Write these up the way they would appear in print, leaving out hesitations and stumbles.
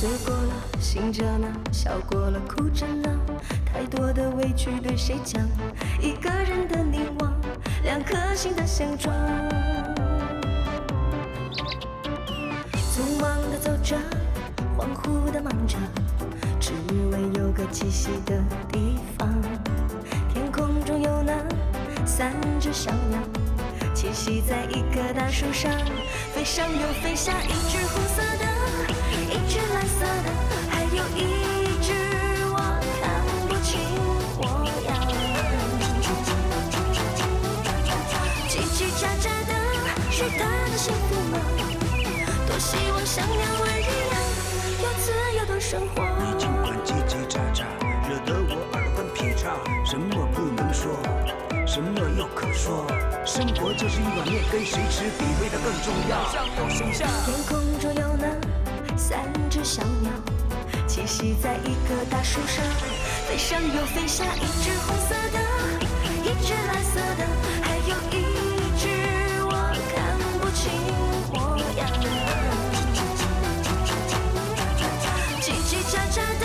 醉过了，醒着呢，笑过了，哭着呢，太多的委屈对谁讲？一个人的凝望，两颗心的相撞。匆忙的走着，恍惚的忙着，只为有个栖息的地方。天空中有那三只小鸟，栖息在一棵大树上，飞上又飞下，一只红色的，一只蓝色的，还有一只我看不清火药。叽叽喳喳的，是他的幸福吗？多希望像鸟儿一样，有自由的生活。你尽管叽叽喳喳，惹得我耳环劈叉，什么不能说，什么又可说。 生活就是一碗面，跟谁吃比味道更重要。天空中有那三只小鸟，栖息在一棵大树上，飞上又飞下。一只红色的，一只蓝色的，还有一只我看不清模样。叽叽喳喳的，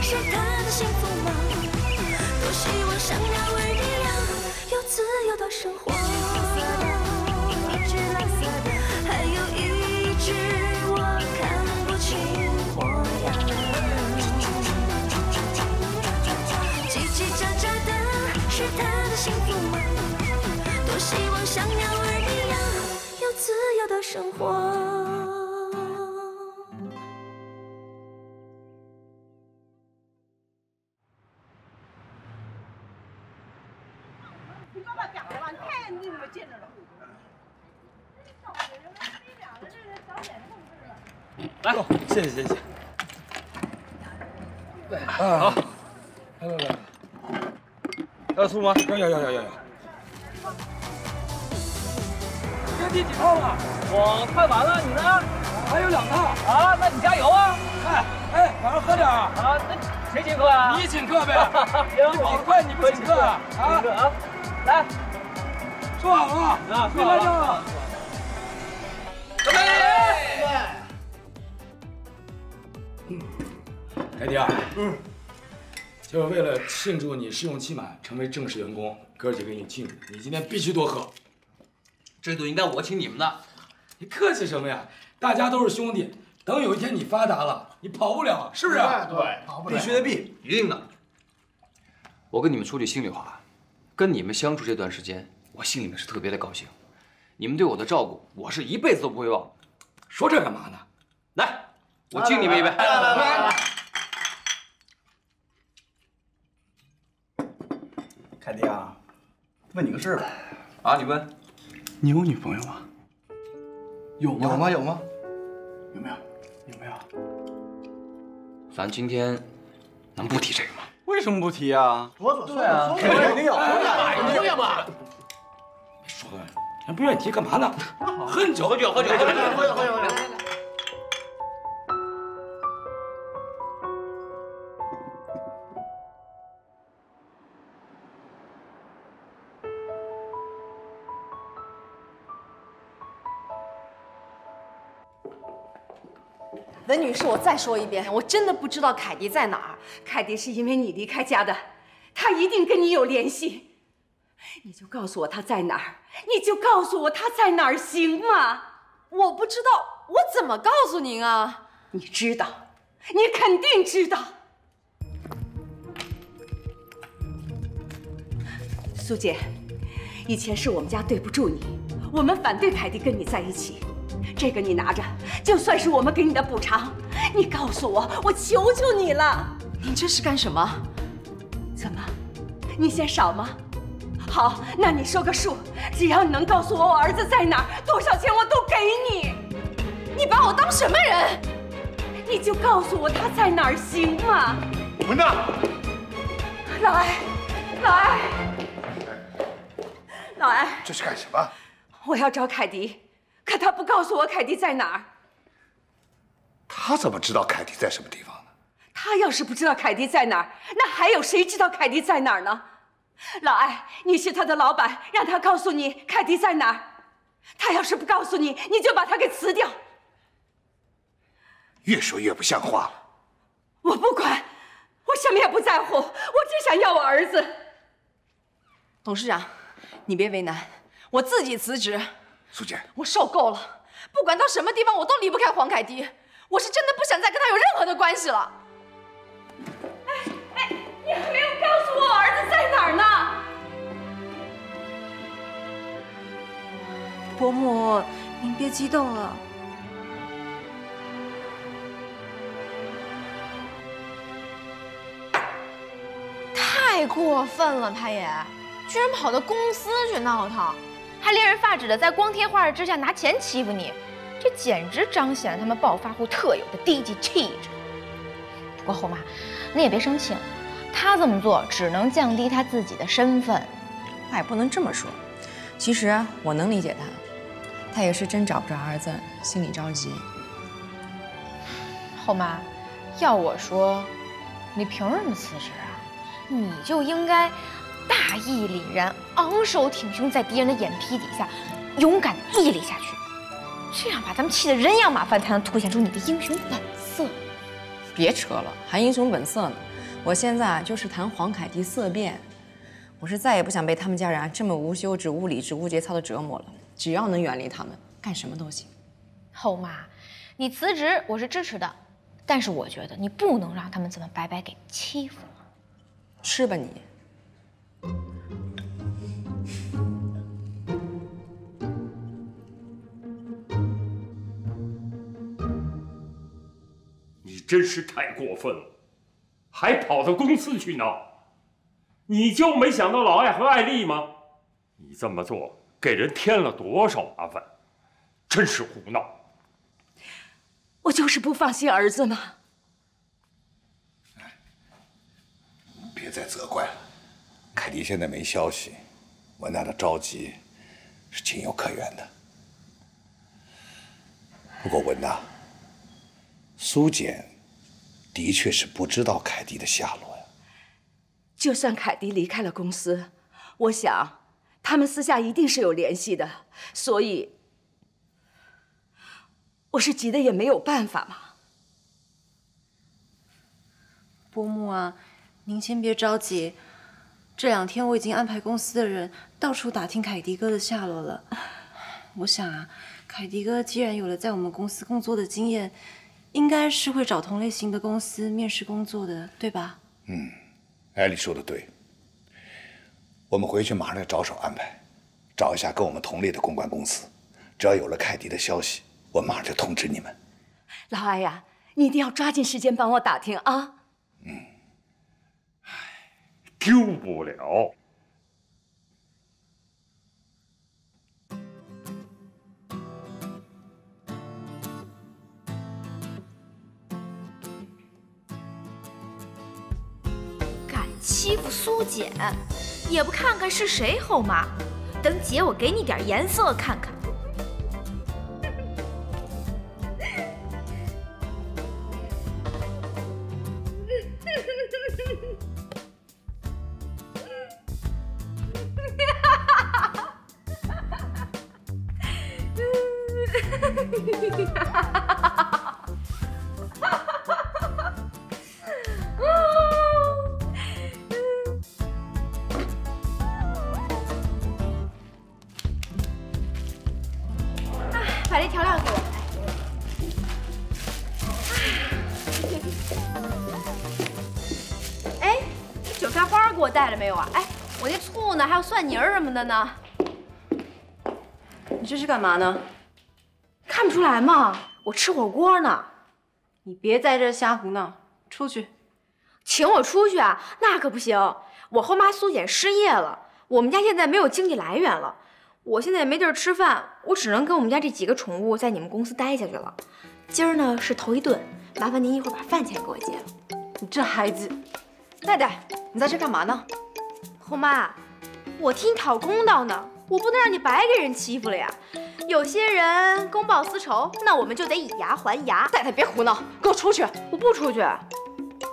是他的幸福吗？多希望像鸟儿一样，有自由的生活。 幸福吗？多希望像鸟儿一样，有自由的生活。来，谢谢谢谢。好，来来来。 要醋吗？要。这第几套了？我快完了，你呢？还有2套啊！那你加油啊！哎，晚上喝点啊！啊，那谁请客啊？你请客呗！你跑得快，你不请客啊？啊！来，说好了啊！别拍照了。干杯！凯迪啊，就是为了庆祝你试用期满成为正式员工，哥姐给你庆祝，你今天必须多喝。这顿应该我请你们的，你客气什么呀？大家都是兄弟，等有一天你发达了，你跑不了，是不是？对，跑不了，必须的必，一定的。我跟你们说句心里话，跟你们相处这段时间，我心里面是特别的高兴。你们对我的照顾，我是一辈子都不会忘。说这干嘛呢？来，我敬你们一杯。来。 凯迪啊，问你个事儿吧。啊，你问。你有女朋友吗？有吗？有吗？有吗？有没有？有没有？咱今天能不提这个吗？为什么不提啊？多对啊，肯定有。哎呀妈！别说了，人不愿意提干嘛呢？喝酒，喝酒。来来来。文女士，我再说一遍，我真的不知道凯迪在哪儿。凯迪是因为你离开家的，他一定跟你有联系。你就告诉我他在哪儿，你就告诉我他在哪儿，行吗？我不知道，我怎么告诉您啊？你知道，你肯定知道。苏姐，以前是我们家对不住你，我们反对凯迪跟你在一起。 这个你拿着，就算是我们给你的补偿。你告诉我，我求求你了！你这是干什么？怎么，你嫌少吗？好，那你说个数，只要你能告诉我我儿子在哪儿，多少钱我都给你。你把我当什么人？你就告诉我他在哪儿，行吗？我们呢？老艾，这是干什么？我要找凯迪。 可他不告诉我凯迪在哪儿，他怎么知道凯迪在什么地方呢？他要是不知道凯迪在哪儿，那还有谁知道凯迪在哪儿呢？老艾，你是他的老板，让他告诉你凯迪在哪儿。他要是不告诉你，你就把他给辞掉。越说越不像话。我不管，我什么也不在乎，我只想要我儿子。董事长，你别为难，我自己辞职。苏姐，我受够了，不管到什么地方，我都离不开黄凯迪。我是真的不想再跟他有任何的关系了。哎，你还没有告诉我儿子在哪儿呢？伯母，您别激动了。 太过分了，他也居然跑到公司去闹腾，还令人发指的在光天化日之下拿钱欺负你，这简直彰显了他们暴发户特有的低级气质。不过后妈，你也别生气了，他这么做只能降低他自己的身份。话也不能这么说，其实啊，我能理解他，他也是真找不着儿子，心里着急。后妈，要我说，你凭什么辞职啊？ 你就应该大义凛然、昂首挺胸，在敌人的眼皮底下勇敢地屹立下去，这样把他们气得人仰马翻，才能凸显出你的英雄本色。别扯了，还英雄本色呢！我现在啊，就是谈黄凯迪色变，我是再也不想被他们家人啊这么无休止、无理智、无节操的折磨了。只要能远离他们，干什么都行。后妈，你辞职我是支持的，但是我觉得你不能让他们这么白白给欺负了。 吃吧你！你真是太过分了，还跑到公司去闹！你就没想到老艾和艾丽吗？你这么做给人添了多少麻烦，真是胡闹！我就是不放心儿子嘛。 别再责怪了，凯迪现在没消息，文娜的着急是情有可原的。不过文娜，苏简的确是不知道凯迪的下落呀。就算凯迪离开了公司，我想他们私下一定是有联系的，所以我是急得也没有办法嘛。伯母啊。 您先别着急，这两天我已经安排公司的人到处打听凯迪哥的下落了。我想啊，凯迪哥既然有了在我们公司工作的经验，应该是会找同类型的公司面试工作的，对吧？嗯，艾莉说的对。我们回去马上要着手安排，找一下跟我们同类的公关公司。只要有了凯迪的消息，我马上就通知你们。老艾呀，你一定要抓紧时间帮我打听啊！嗯。 丢不了。敢欺负苏简，也不看看是谁后妈！等姐我给你点颜色看看。的呢？你这是干嘛呢？看不出来吗？我吃火锅呢。你别在这瞎胡闹，出去！请我出去啊？那可不行！我后妈苏简失业了，我们家现在没有经济来源了，我现在也没地儿吃饭，我只能跟我们家这几个宠物在你们公司待下去了。今儿呢是头一顿，麻烦您一会儿把饭钱给我结了。你这孩子，戴戴，你在这干嘛呢？后妈。 我替你讨公道呢，我不能让你白给人欺负了呀！有些人公报私仇，那我们就得以牙还牙。太太，别胡闹，给我出去！我不出去。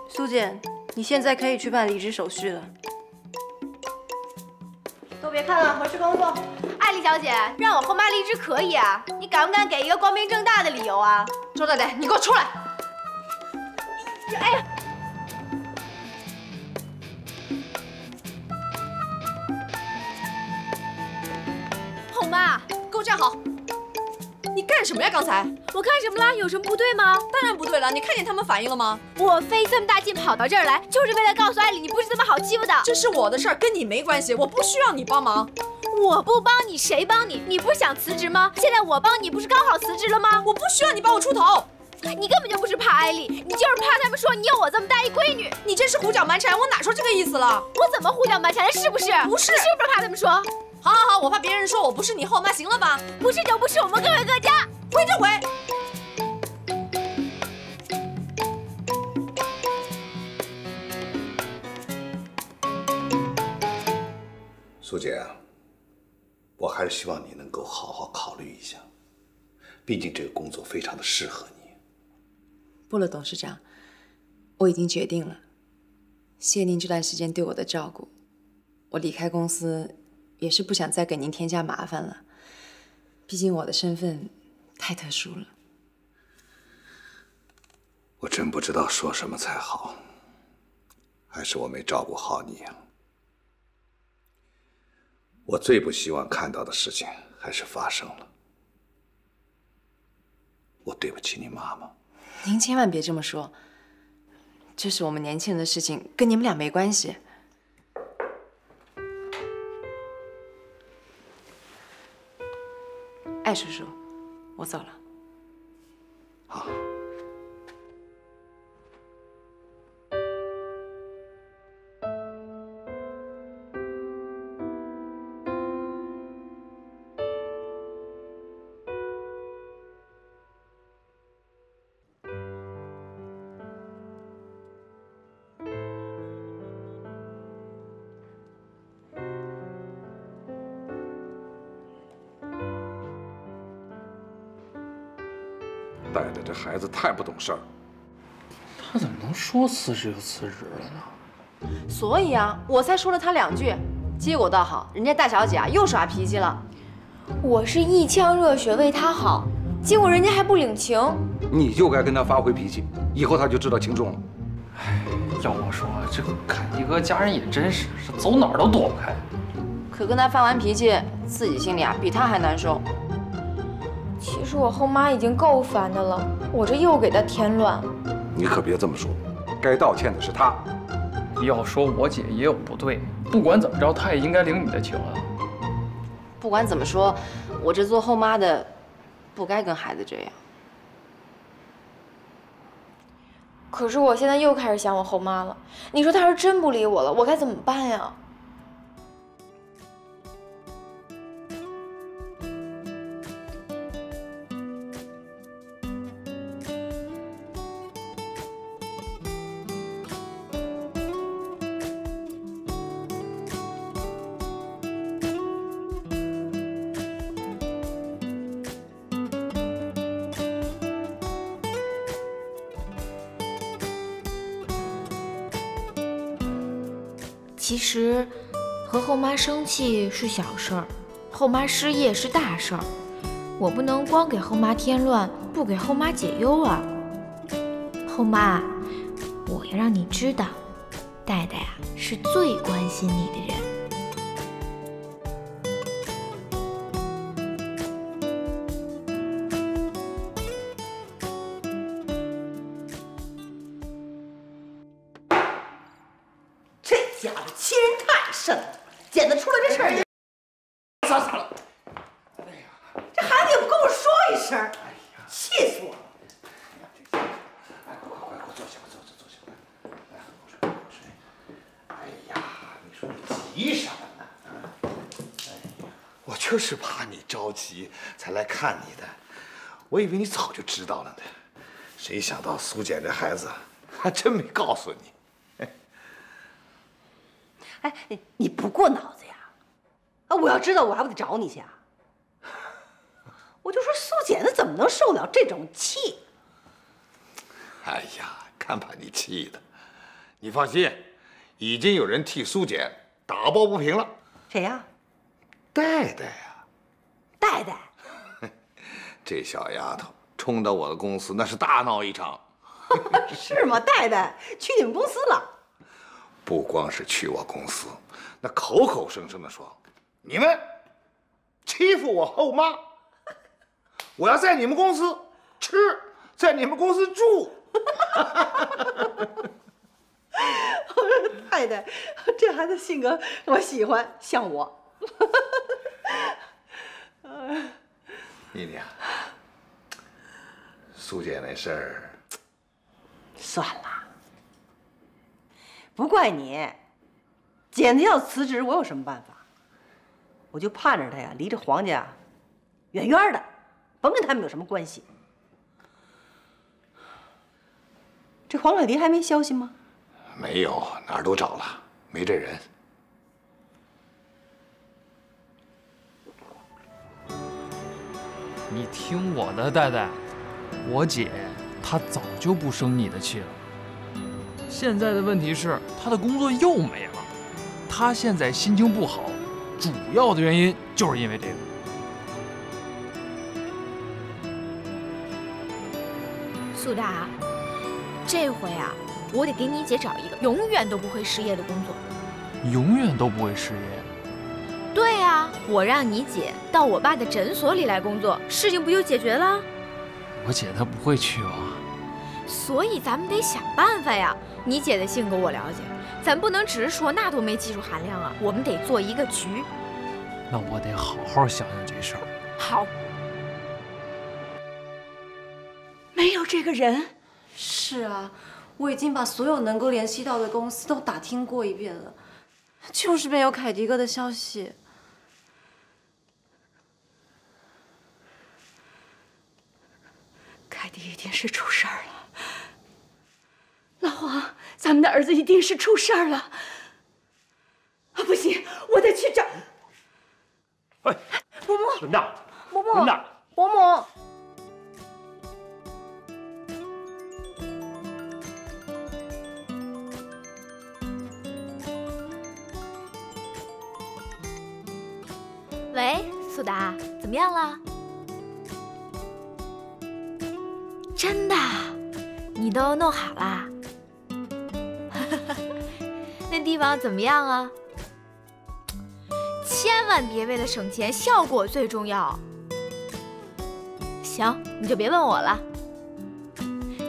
苏简，你现在可以去办离职手续了。都别看了，回去工作。艾丽小姐，让我后妈离职可以啊，你敢不敢给一个光明正大的理由啊？周太太，你给我出来！什么呀？刚才我看什么了？有什么不对吗？当然不对了，你看见他们反应了吗？我费这么大劲跑到这儿来，就是为了告诉艾莉，你不是这么好欺负的。这是我的事儿，跟你没关系，我不需要你帮忙。我不帮你，谁帮你？你不是想辞职吗？现在我帮你，不是刚好辞职了吗？我不需要你帮我出头。 你根本就不是怕艾莉，你就是怕他们说你有我这么大一闺女。你真是胡搅蛮缠，我哪说这个意思了？我怎么胡搅蛮缠了？是不是？不是，你是不是怕他们说？好好好，我怕别人说我不是你后妈，行了吧？不是就不是，我们各回各家，回就回。苏姐啊，我还是希望你能够好好考虑一下，毕竟这个工作非常的适合你。 不了，董事长，我已经决定了。谢您这段时间对我的照顾，我离开公司也是不想再给您添加麻烦了。毕竟我的身份太特殊了。我真不知道说什么才好，还是我没照顾好你呀。我最不希望看到的事情还是发生了。我对不起你妈妈。 您千万别这么说，这是我们年轻人的事情，跟你们俩没关系。艾叔叔，我走了。好。带的这孩子太不懂事儿，他怎么能说辞职就辞职了呢？所以啊，我才说了他两句，结果倒好，人家大小姐啊又耍脾气了。我是一腔热血为他好，结果人家还不领情。你就该跟他发回脾气，以后他就知道轻重了。哎，要我说，这凯迪哥家人也真是，是走哪儿都躲不开。可跟他发完脾气，自己心里啊比他还难受。 其实我后妈已经够烦的了，我这又给她添乱了。你可别这么说，该道歉的是她。要说我姐也有不对，不管怎么着，她也应该领你的情啊。不管怎么说，我这做后妈的，不该跟孩子这样。可是我现在又开始想我后妈了，你说她要是真不理我了，我该怎么办呀？ 其实，和后妈生气是小事儿，后妈失业是大事儿。我不能光给后妈添乱，不给后妈解忧啊！后妈，我要让你知道，戴戴呀是最关心你的人。 就是怕你着急才来看你的，我以为你早就知道了呢。谁想到苏简这孩子还真没告诉你。哎，你不过脑子呀！啊，我要知道我还不得找你去啊！我就说苏简她怎么能受了这种气？哎呀，看把你气的！你放心，已经有人替苏简打抱不平了。谁呀？ 戴戴呀，戴戴，这小丫头冲到我的公司那是大闹一场，是吗？戴戴去你们公司了？不光是去我公司，那口口声声的说你们欺负我后妈，我要在你们公司吃，在你们公司住。我说太太，这孩子性格我喜欢，像我。妮妮啊，苏姐那事儿算了，不怪你。姐姐要辞职，我有什么办法？我就盼着她呀，离着黄家远远的，甭跟他们有什么关系。这黄凯迪还没消息吗？没有，哪儿都找了，没这人。 你听我的，戴戴，我姐她早就不生你的气了。现在的问题是，她的工作又没了。她现在心情不好，主要的原因就是因为这个。苏大，这回啊，我得给你姐找一个永远都不会失业的工作。永远都不会失业。 对呀，我让你姐到我爸的诊所里来工作，事情不就解决了？我姐她不会去吧？所以咱们得想办法呀。你姐的性格我了解，咱不能只是说，那多没技术含量啊。我们得做一个局。那我得好好想想这事儿。好。没有这个人。是啊，我已经把所有能够联系到的公司都打听过一遍了，就是没有凯迪哥的消息。 凯迪一定是出事儿了，老黄，咱们的儿子一定是出事儿了。啊，不行，我得去找。哎，伯母，文娜，伯母，文娜，伯母。喂，苏达，怎么样了？ 真的，你都弄好啦？那地方怎么样啊？千万别为了省钱，效果最重要。行，你就别问我了，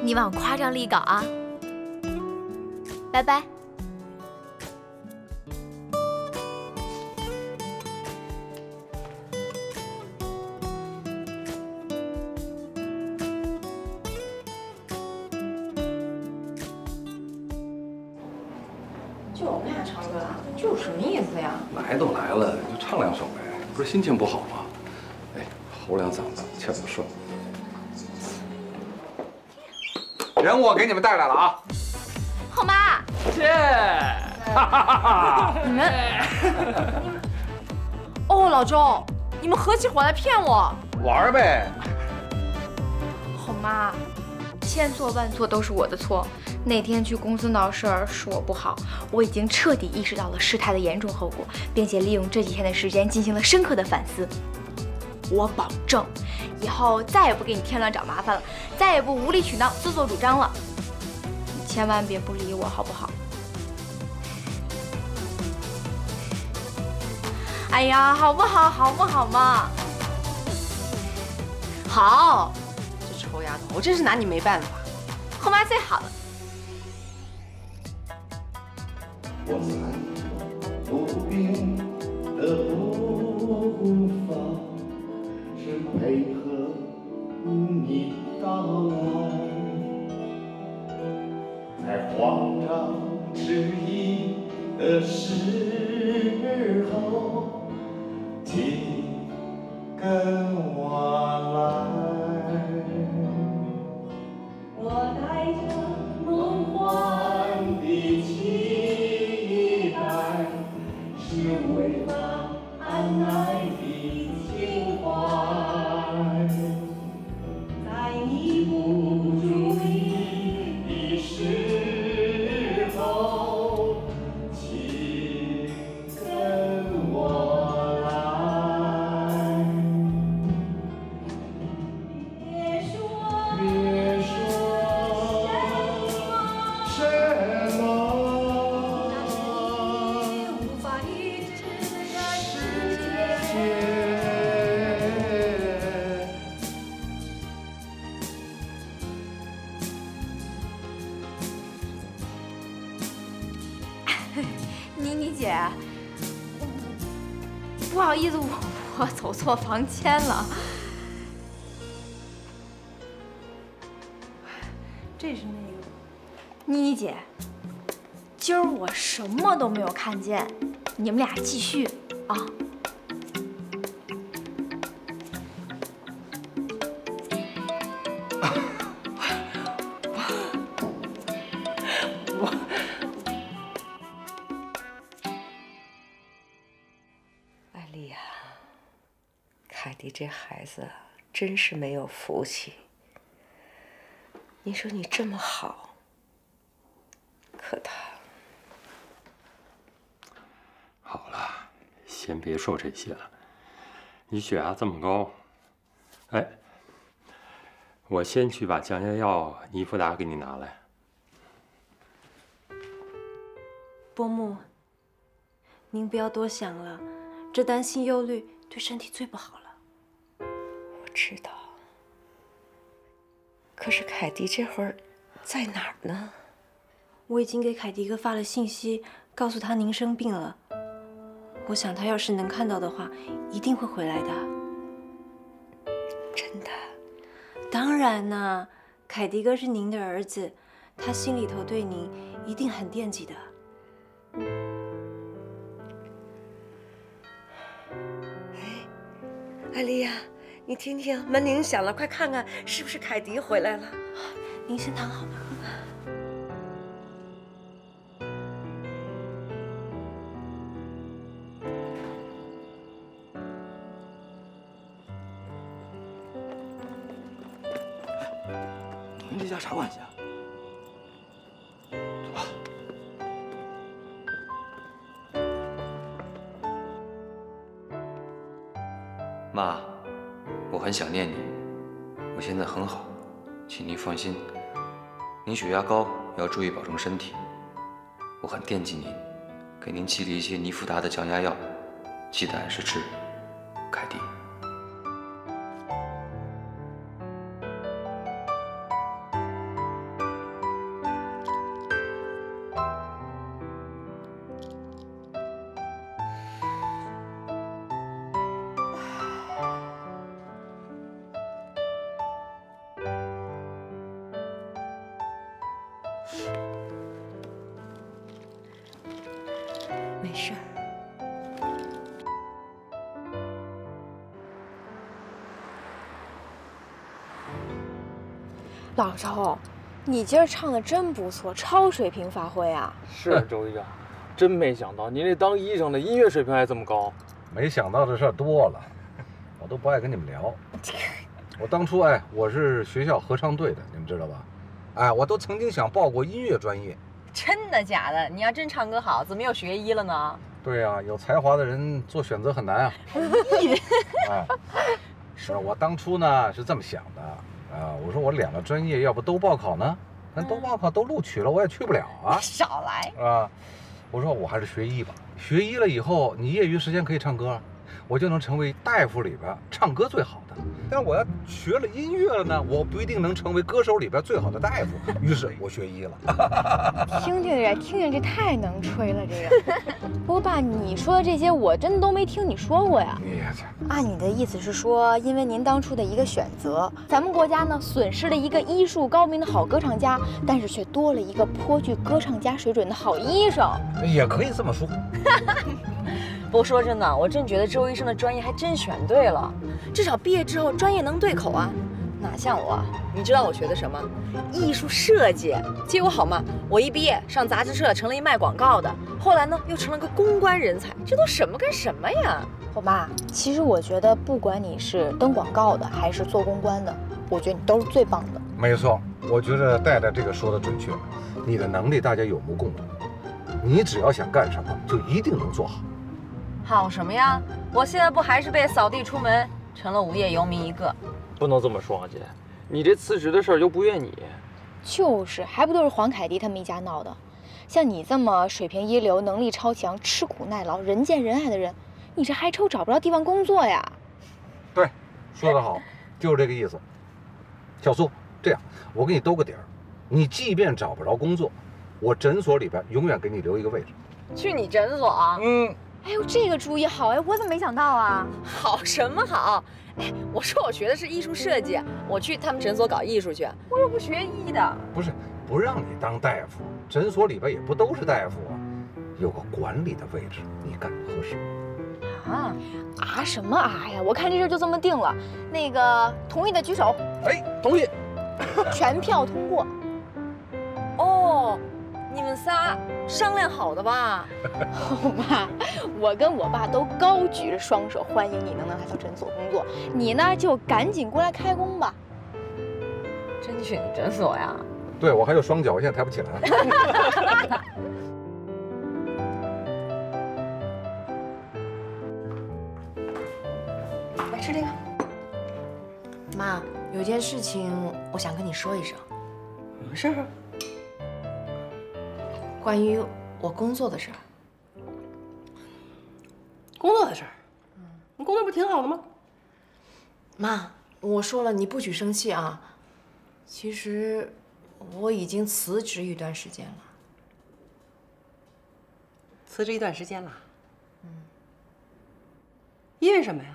你往夸张里搞啊。拜拜。心情不好吗？哎，吼两嗓子，气儿就顺了。人我给你们带来了啊！后妈，谢，哈哈哈哈！你们，哦，老周，你们合起伙来骗我？玩呗。后妈，千错万错都是我的错。那天去公司闹事儿是我不好，我已经彻底意识到了事态的严重后果，并且利用这几天的时间进行了深刻的反思。我保证，以后再也不给你添乱找麻烦了，再也不无理取闹、自作主张了。你千万别不理我，好不好？哎呀，好不好？好不好嘛？好，这臭丫头，我真是拿你没办法。后妈最好了。 我们不变的步伐是配合你到来，在慌张迟疑的时候，请跟我来。我带着梦幻的情。 是为了安奈的情怀，在你不注意的时候，请跟我来。宁宁姐，不好意思，我走错房间了。这是那个妮妮姐，今儿我什么都没有看见，你们俩继续啊。 这孩子真是没有福气。你说你这么好，可他……好了，先别说这些了。你血压这么高，哎，我先去把降压药尼福达给你拿来。伯母，您不要多想了，这担心忧虑对身体最不好了。 知道，可是凯迪这会儿在哪儿呢？我已经给凯迪哥发了信息，告诉他您生病了。我想他要是能看到的话，一定会回来的。真的？当然啦，凯迪哥是您的儿子，他心里头对您一定很惦记的。哎，艾丽亚。 你听听，门铃响了，快看看是不是凯迪回来了。您先躺好吧。你们这家啥关系啊？走吧。妈。 我很想念你，我现在很好，请您放心。您血压高，要注意保重身体。我很惦记您，给您寄了一些尼福达的降压药，记得按时吃。凯迪，没事儿。老周，你今儿唱的真不错，超水平发挥啊！是周医生，真没想到您这当医生的音乐水平还这么高。没想到的事儿多了，我都不爱跟你们聊。我当初哎，我是学校合唱队的，你们知道吧？ 哎，我都曾经想报过音乐专业，真的假的？你要真唱歌好，怎么又学医了呢？对呀、啊，有才华的人做选择很难啊。哎，是我当初呢是这么想的啊，我说我两个专业要不都报考呢？但都报考都录取了，我也去不了啊。少来啊！我说我还是学医吧，学医了以后，你业余时间可以唱歌，我就能成为大夫里边唱歌最好的。 但我要学了音乐了呢，我不一定能成为歌手里边最好的大夫。于是我学医了。听听这太能吹了，这个。不过爸，你说的这些我真都没听你说过呀。按你的意思是说，因为您当初的一个选择，咱们国家呢损失了一个医术高明的好歌唱家，但是却多了一个颇具歌唱家水准的好医生。也可以这么说。不说真的，我真觉得周医生的专业还真选对了，至少毕业之后专业能对口啊，哪像我？你知道我学的什么？艺术设计。结果好嘛，我一毕业上杂志社，成了一卖广告的，后来呢又成了个公关人才，这都什么跟什么呀？我妈，其实我觉得不管你是登广告的还是做公关的，我觉得你都是最棒的。没错，我觉得戴戴这个说的准确，你的能力大家有目共睹，你只要想干什么，就一定能做好。 好什么呀！我现在不还是被扫地出门，成了无业游民一个。不能这么说啊，姐，你这辞职的事儿又不怨你。就是，还不都是黄凯迪他们一家闹的。像你这么水平一流、能力超强、吃苦耐劳、人见人爱的人，你这还愁找不着地方工作呀？对，说得好，就是这个意思。小苏，这样，我给你兜个底儿，你即便找不着工作，我诊所里边永远给你留一个位置。去你诊所？嗯。哎呦，这个主意好哎，我怎么没想到啊？好什么好？哎，我说我学的是艺术设计，我去他们诊所搞艺术去，我又不学医的。不是，不让你当大夫，诊所里边也不都是大夫啊，有个管理的位置，你干合适。 啊什么啊呀！我看这事就这么定了。那个同意的举手。哎，同意。全票通过。哦，你们仨商量好的吧？哦妈，我跟我爸都高举着双手欢迎你能来到诊所工作。你呢，就赶紧过来开工吧。真去你诊所呀？对，我还有双脚，我现在抬不起来。吃这个，妈，有件事情我想跟你说一声。什么事儿？关于我工作的事儿。工作的事儿？嗯，你工作不挺好的吗？妈，我说了你不许生气啊。其实我已经辞职一段时间了。辞职一段时间了？嗯。因为什么呀？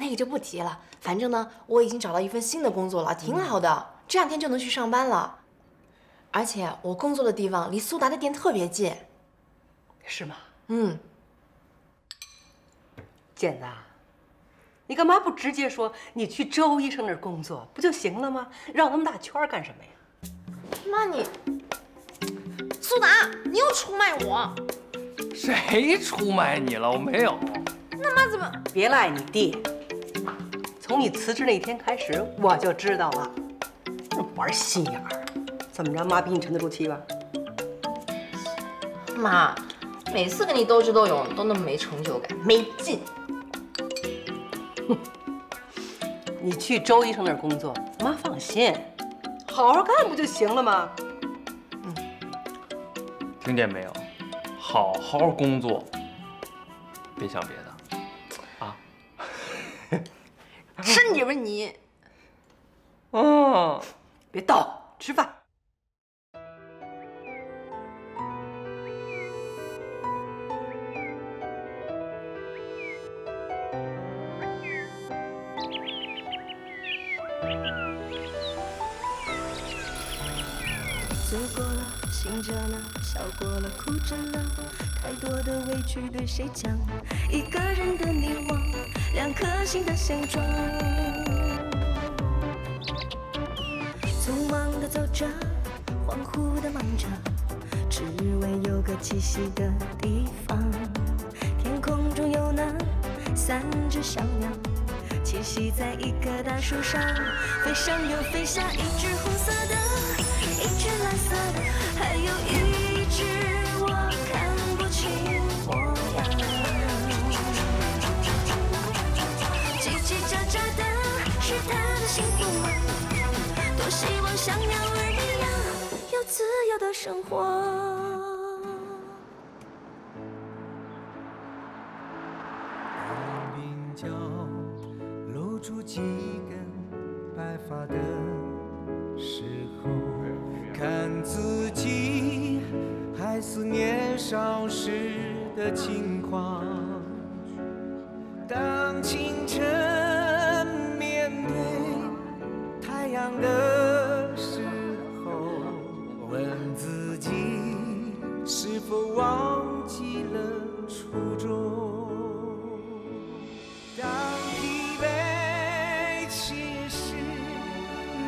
那个就不提了，反正呢，我已经找到一份新的工作了，挺好的，这两天就能去上班了。而且我工作的地方离苏达的店特别近，是吗？嗯。简子，你干嘛不直接说你去周医生那儿工作不就行了吗？绕那么大圈干什么呀？妈，你苏达，你又出卖我！谁出卖你了？我没有。那妈怎么？别赖你弟。 从你辞职那天开始，我就知道了，玩心眼儿，怎么着，妈比你沉得住气吧？妈，每次跟你斗智斗勇都那么没成就感，没劲。你去周医生那儿工作，妈放心，好好干不就行了吗？嗯，听见没有？好好工作，别想别的。 真以为你，哦，别逗，吃饭。醉过了，醒着呢，笑过了，哭着呢，太多的委屈对谁讲？一个人的迷惘。 两颗心的相撞，匆忙的走着，恍惚的忙着，只为有个栖息的地方。天空中有那三只小鸟，栖息在一棵大树上，飞上又飞下，一只红色的，一只蓝色的，还有一只我看不清模样。 是他的幸福吗？多希望像鸟儿一样，有自由的生活。鬓角露出几根白发的时候，看自己还似年少时的轻狂。当清晨。 太阳的时候，问自己是否忘记了初衷。当疲惫侵蚀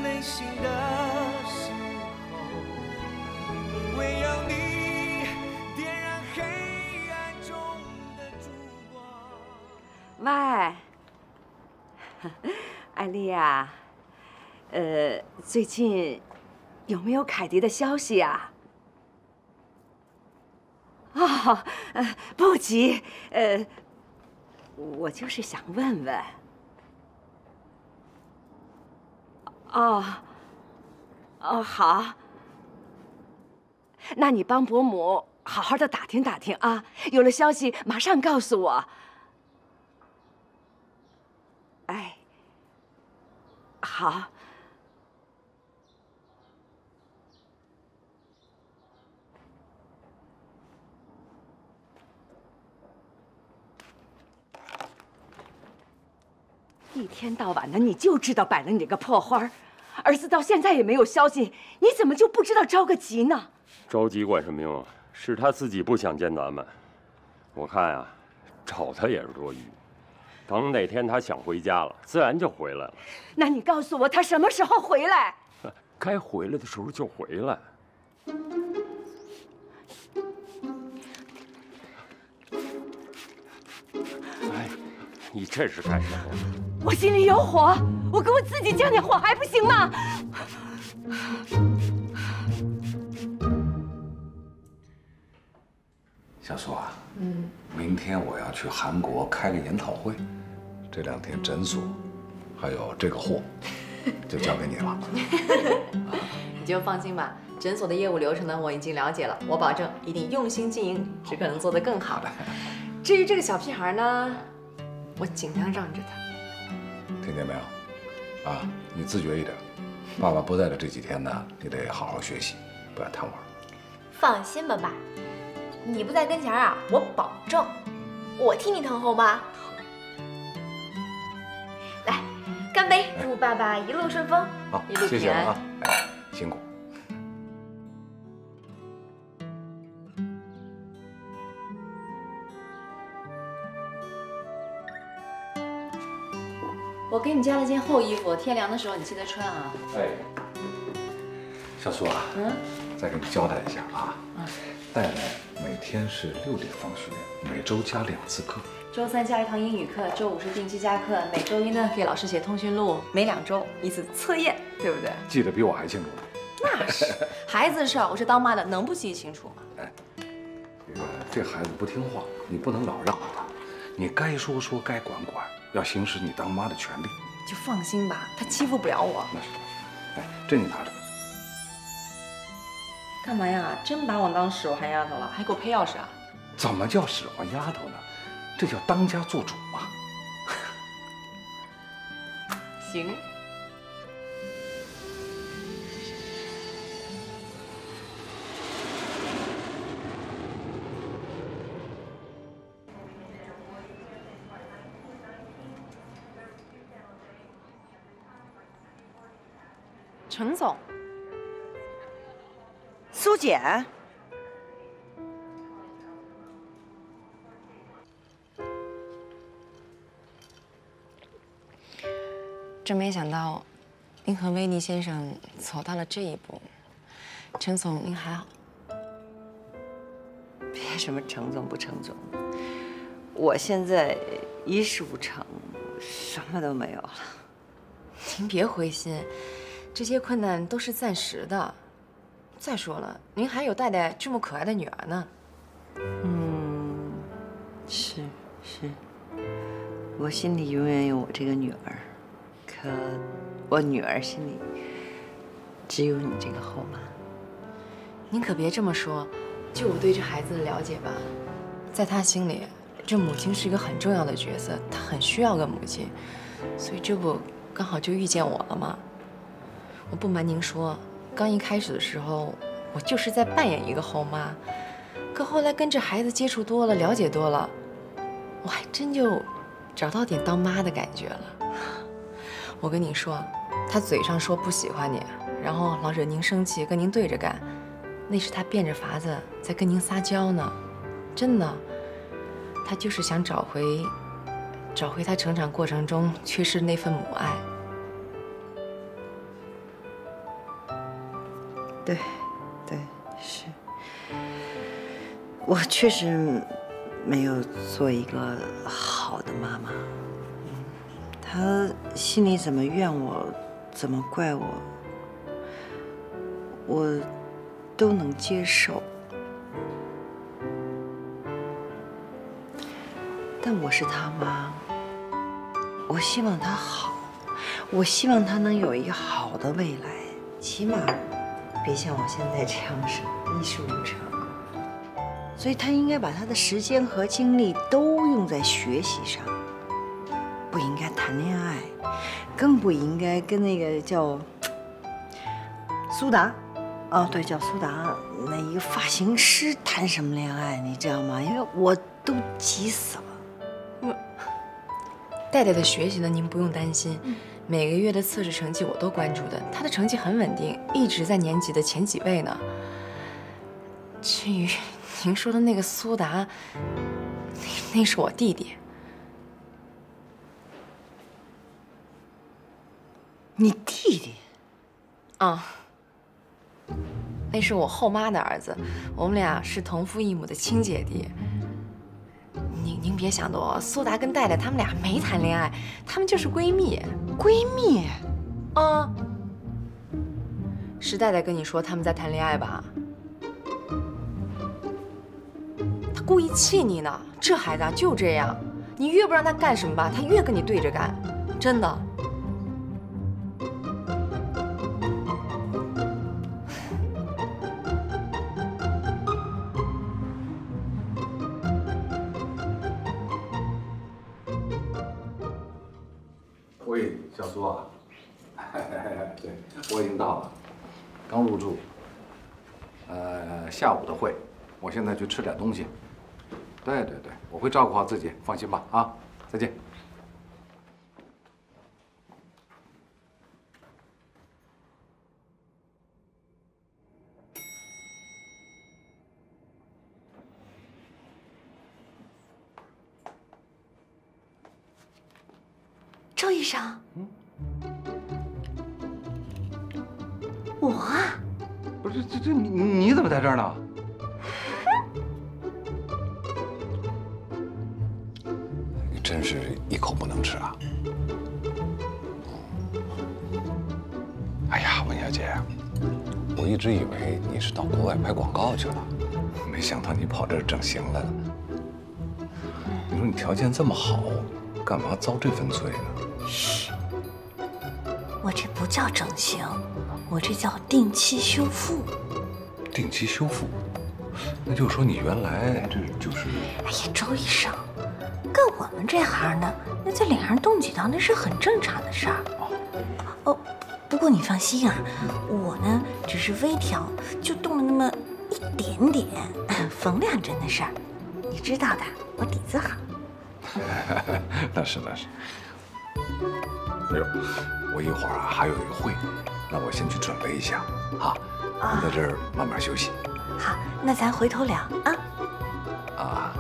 内心的时候，唯有你点燃黑暗中的烛光。喂，艾丽呀。 最近有没有凯迪的消息呀？啊，不急，我就是想问问。哦，哦，好，那你帮伯母好好的打听打听啊，有了消息马上告诉我。哎，好。一天到晚的你就知道摆了你这个破花儿，儿子到现在也没有消息，你怎么就不知道着个急呢？着急管什么用啊？是他自己不想见咱们，我看啊，找他也是多余。等哪天他想回家了，自然就回来了。那你告诉我，他什么时候回来？该回来的时候就回来。 你这是干什么？我心里有火，我给我自己降点火还不行吗？小苏啊，明天我要去韩国开个研讨会，这两天诊所还有这个货就交给你了。你就放心吧，诊所的业务流程呢，我已经了解了，我保证一定用心经营，只可能做得更好。至于这个小屁孩呢？ 我尽量让着他，听见没有？啊，你自觉一点。爸爸不在的这几天呢，你得好好学习，不要贪玩。放心吧，爸，你不在跟前啊，我保证，我替你疼后妈。来，干杯！祝爸爸一路顺风，一路平安。哎，辛苦。 我给你加了件厚衣服，天凉的时候你记得穿啊。哎，小苏啊，再给你交代一下啊，戴戴每天是6点放学，每周加2次课，周3加1堂英语课，周5是定期加课，每周一呢给老师写通讯录，每2周一次测验，对不对？记得比我还清楚。那是孩子的事儿，我是当妈的，能不记清楚吗？哎，这孩子不听话，你不能老让着他，你该说说，该管管。 要行使你当妈的权利，就放心吧，他欺负不了我。那是，哎，这你拿着。干嘛呀？真把我当使唤丫头了，还给我配钥匙啊？怎么叫使唤丫头呢？这叫当家做主嘛。行。陈总，苏姐，真没想到，您和威尼先生走到了这一步。陈总，您还好？别什么陈总不陈总，我现在一事无成，什么都没有了。您别灰心。 这些困难都是暂时的。再说了，您还有戴戴这么可爱的女儿呢。嗯，是，我心里永远有我这个女儿，可我女儿心里只有你这个后妈。您可别这么说，就我对这孩子的了解吧，在她心里，这母亲是一个很重要的角色，她很需要个母亲，所以这不刚好就遇见我了吗？ 我不瞒您说，刚一开始的时候，我就是在扮演一个后妈，可后来跟这孩子接触多了，了解多了，我还真就找到点当妈的感觉了。我跟你说，他嘴上说不喜欢你，然后老惹您生气，跟您对着干，那是他变着法子在跟您撒娇呢，真的。他就是想找回他成长过程中缺失那份母爱。 对，是，我确实没有做一个好的妈妈。她心里怎么怨我，怎么怪我，我都能接受。但我是她妈，我希望她好，我希望她能有一个好的未来，起码。 别像我现在这样是一事无成，所以他应该把他的时间和精力都用在学习上，不应该谈恋爱，更不应该跟那个叫苏达，哦对，叫苏达那一个发型师谈什么恋爱，你知道吗？因为我都急死了。戴戴的学习呢，您不用担心，每个月的测试成绩我都关注的，她的成绩很稳定，一直在年级的前几位呢。至于您说的那个苏达，那是我弟弟。你弟弟？啊，那是我后妈的儿子，我们俩是同父异母的亲姐弟。 您别想多，苏达跟戴戴他们俩没谈恋爱，他们就是闺蜜。闺蜜？啊，是戴戴跟你说他们在谈恋爱吧？他故意气你呢，这孩子啊就这样，你越不让他干什么吧，他越跟你对着干，真的。喂，小苏啊，对，我已经到了，刚入住。下午的会，我现在去吃点东西。对对对，我会照顾好自己，放心吧啊！再见。周医生，我啊，不是这你怎么在这儿呢？你真是一口不能吃啊！哎呀，文小姐，我一直以为你是到国外拍广告去了，没想到你跑这儿整形来了。你说你条件这么好，干嘛遭这份罪呢？ 嘘，我这不叫整形，我这叫定期修复。定期修复，那就是说你原来这就是……哎呀，周医生，干我们这行的，那在脸上动几刀那是很正常的事儿。哦，不过你放心啊，我呢只是微调，就动了那么一点点，缝两针的事儿，你知道的，我底子好。那是那是。 哎呦，我一会儿啊还有一个会，那我先去准备一下，哈，你在这儿慢慢休息。好，那咱回头聊啊。啊。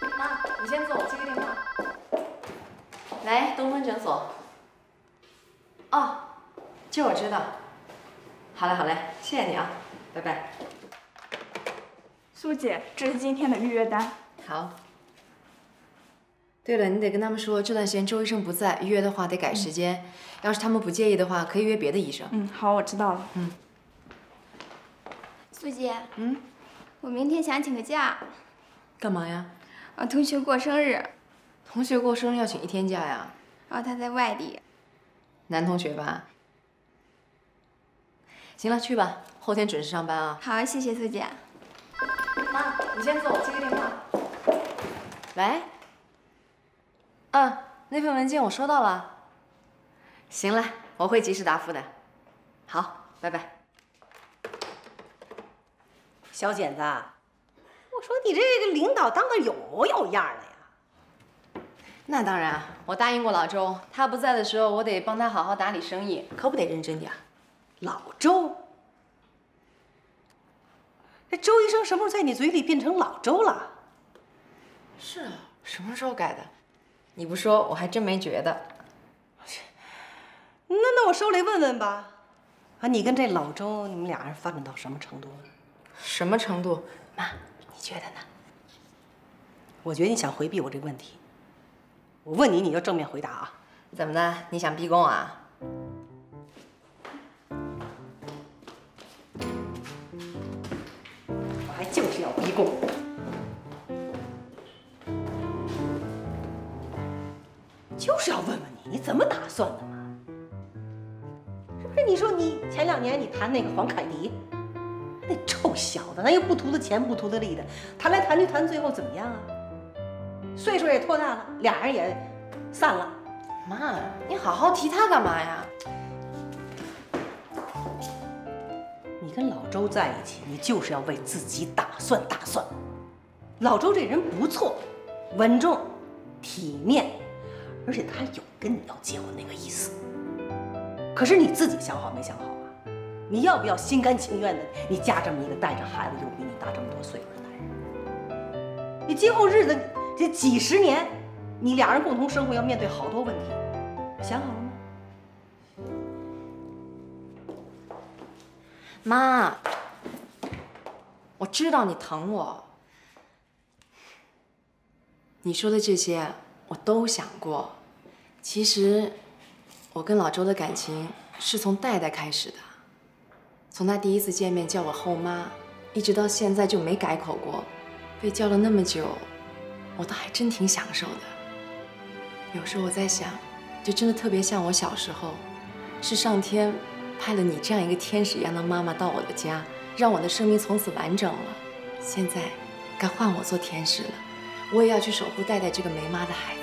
妈，你先坐，我接个电话。来，东方诊所。哦，这我知道。 好嘞，好嘞，谢谢你啊，拜拜。苏姐，这是今天的预约单。好。对了，你得跟他们说，这段时间周医生不在，预约的话得改时间。要是他们不介意的话，可以约别的医生。嗯，好，我知道了。嗯。苏姐，嗯，我明天想请个假。干嘛呀？啊，同学过生日。同学过生日要请一天假呀？啊，他在外地。男同学吧？ 行了，去吧，后天准时上班啊！好，谢谢苏姐。妈，你先坐，我接个电话。喂。嗯，那份文件我收到了。行了，我会及时答复的。好，拜拜。小简子，我说你这个领导当个有模有样的呀。那当然，我答应过老周，他不在的时候，我得帮他好好打理生意，可不得认真点。 老周，这周医生什么时候在你嘴里变成老周了？是啊，什么时候改的？你不说我还真没觉得。那我收来问问吧。啊，你跟这老周，你们俩人发展到什么程度了？什么程度？妈，你觉得呢？我觉得你想回避我这个问题。我问你，你就正面回答啊。怎么的？你想逼宫啊？ 就是要逼供。就是要问问你，你怎么打算的嘛？是不是？你说你前2年你谈那个黄凯迪，那臭小子，那又不图的钱，不图的利的，谈来谈去谈，最后怎么样啊？岁数也拖大了，俩人也散了。妈，你好好提他干嘛呀？跟老周在一起，你就是要为自己打算打算。老周这人不错，稳重、体面，而且他有跟你要结婚那个意思。可是你自己想好没想好啊？你要不要心甘情愿的？你嫁这么一个带着孩子又比你大这么多岁数的男人，你今后日子这几十年，你俩人共同生活要面对好多问题，想好了吗？ 妈，我知道你疼我。你说的这些我都想过。其实，我跟老周的感情是从戴戴开始的，从他第一次见面叫我后妈，一直到现在就没改口过。被叫了那么久，我倒还真挺享受的。有时候我在想，这真的特别像我小时候，是上天 派了你这样一个天使一样的妈妈到我的家，让我的生命从此完整了。现在该换我做天使了，我也要去守护戴戴这个没妈的孩子。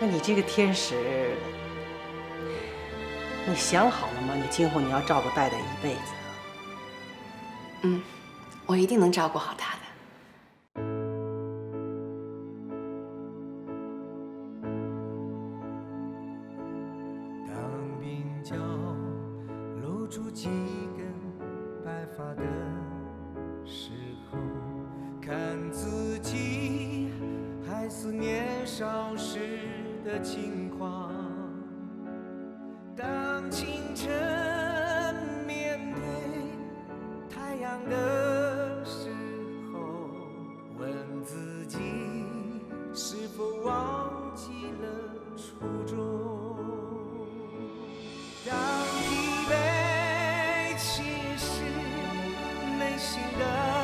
那你这个天使，你想好了吗？你今后你要照顾戴戴一辈子。嗯，我一定能照顾好她的。 当疲惫，其实内心的。